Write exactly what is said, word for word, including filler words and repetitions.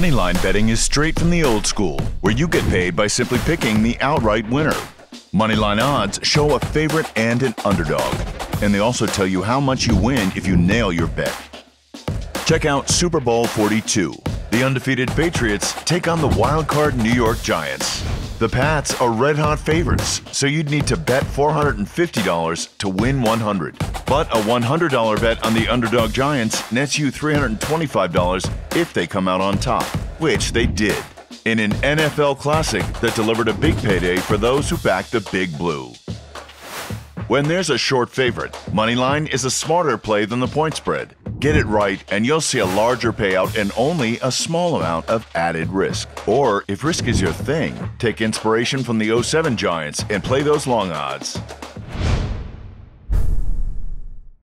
Moneyline betting is straight from the old school, where you get paid by simply picking the outright winner. Moneyline odds show a favorite and an underdog, and they also tell you how much you win if you nail your bet. Check out Super Bowl forty-two. The undefeated Patriots take on the wild-card New York Giants. The Pats are red-hot favorites, so you'd need to bet four hundred fifty dollars to win one hundred. But a one hundred dollar bet on the underdog Giants nets you three hundred twenty-five dollars if they come out on top, which they did, in an N F L classic that delivered a big payday for those who backed the Big Blue. When there's a short favorite, Moneyline is a smarter play than the point spread. Get it right, and you'll see a larger payout and only a small amount of added risk. Or, if risk is your thing, take inspiration from the oh seven Giants and play those long odds.